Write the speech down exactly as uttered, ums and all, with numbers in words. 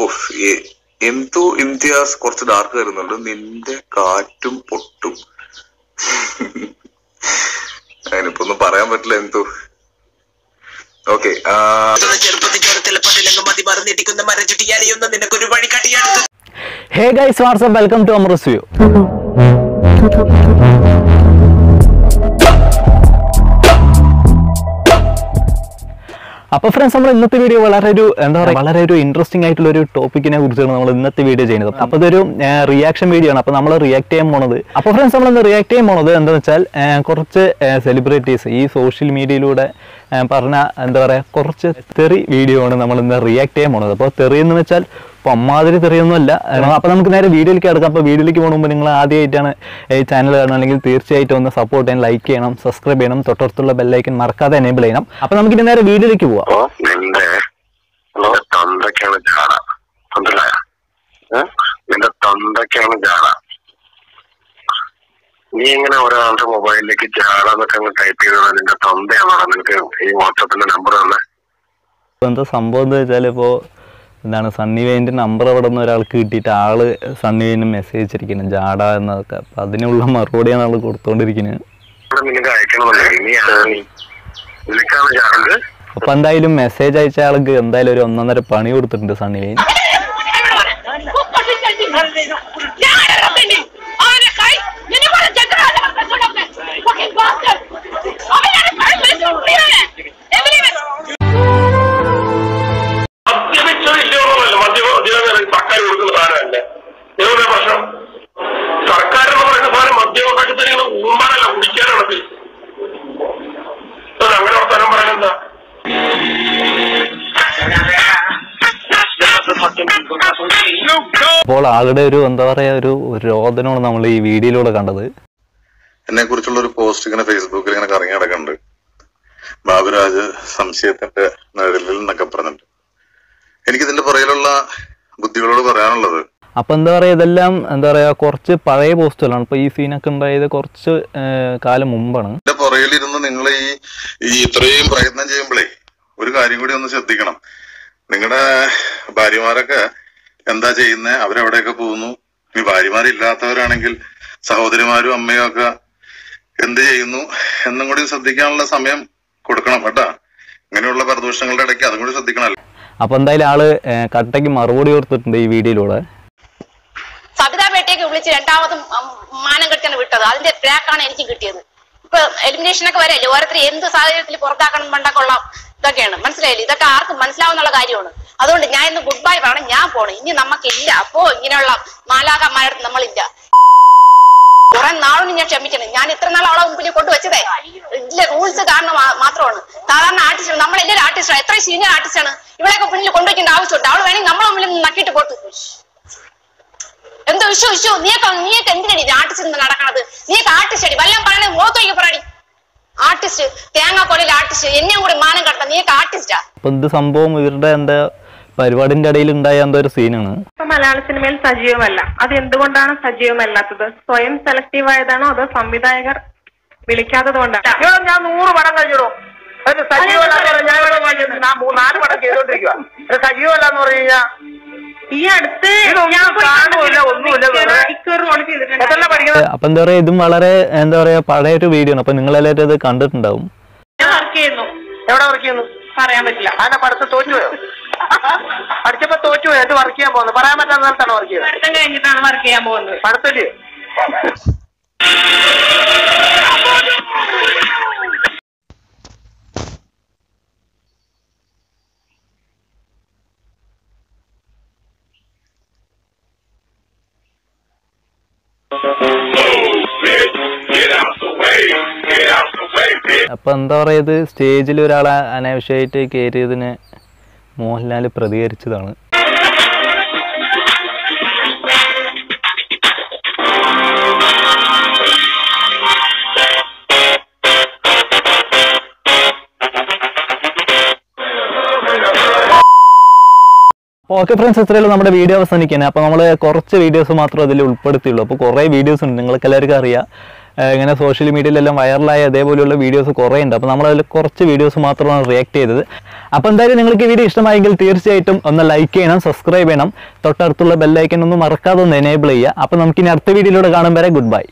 Oof, into India's quite dark Ninde Katum Potum. I put the parameter into okay. Uh... Hey guys, what's up? Welcome to Amrusview. So friends, we have video very interesting topic. We have a video. A reaction video. We react to friends, we react to celebrities in social media. We Madrid Renola, and Apanaka video card up a video Adi a channel and Tirchate on the support and like and subscribe and Tototula bell like and Marka the enable him. Upon getting a video cue. Oh, Tanda Kanajara. Tanda Kanajara. Being an hour on the mobile like a jar on the kind of type and in the thumb, they are on the number on the. When the Sambo the Jalevo. Then Sunny went number of Alkital, Sunny in a message in Jada and Padinulama Road and Alcoton. Upon the message, I shall give another panur to the Sunny. All already do and the video load a and I could post in a Facebook and a carrying at a country. Barbara, some shit and a little Nakaprand. Any kid in the Paralola, Buddhilova Ranala. Upon the the lamb and the Raya Corche, Pare postal and Piscina can buy the Corche Kalamumban. The Parali don't English, he trained Pragna Jamblay. We're going on the Shadikanam. Ningada Barimaraca. And that's in there. I've never taken a boon. If I married Lathar and Angel, Sahodri Mario, America, and they know, and the goodness of the Ganla Samem, Kodakanapata, Minola Bardoshan, let a category of the canal. Upon the Lala, Kataki Marodi or the video loader. Sabita may take a witch and tower the Managakan with the crack on executive. Elimination of a lower three in the Sali Portak and Mandakola, the Gan, Mansley, the car, Mansla and Lagarion. I don't deny the goodbye, but I'm not going to get Malaga Marat Namalinda. You are now in your champion, Yanitana, all of you go to today. Who's the Gana Matron? Taran artist, number eight artist, right? Three senior artists. You like a pretty conduct in the house, so down any number of them lucky to go to fish. And the issue, near the artist in the Naraka, near the artist, Valampan, what are you ready? Artist, Tiana Korea artist, any woman got the near artist. Put the Sambo and the by rewarding the daily and die under scene. Malanas in men Sajiomella. At the end, the one done Sajiomella to the soil selective by the other Sambi Tiger. Milicata the one. You are not more than you. But the Sajiola Sajiomella I told you I had to work here on the parameter and the organ. I think it's not working on the part of it. Get out the way, get out the way. Upon the stage, Lurala, and I've shaded it in it. Mohanlal Pradeerchidana. Okay friends, this is our video. We have a few videos. We have a few videos. അങ്ങനെ social മീഡിയയിലെല്ലാം വൈറലായ അതേപോലെയുള്ള videos കുറേ ഉണ്ട്. അപ്പോൾ നമ്മൾ അതിൽ കുറച്ച് വീഡിയോസ് മാത്രമാണ് റിയാക്ട് ചെയ്തത്. അപ്പോൾ എന്തായാലും നിങ്ങൾക്ക് ഈ വീഡിയോ ഇഷ്ടമായെങ്കിൽ തീർച്ചയായിട്ടും ഒന്ന് ലൈക്ക് ചെയ്യണം, സബ്സ്ക്രൈബ് ചെയ്യണം, തൊട്ടടുത്തുള്ള ബെൽ ഐക്കൺ ഒന്ന് മറക്കാതെ ഒന്ന് എനേബിൾ ചെയ്യുക. അപ്പോൾ നമുക്കിനി അടുത്ത വീഡിയോയിലൂടെ കാണും വരെ ഗുഡ് ബൈ.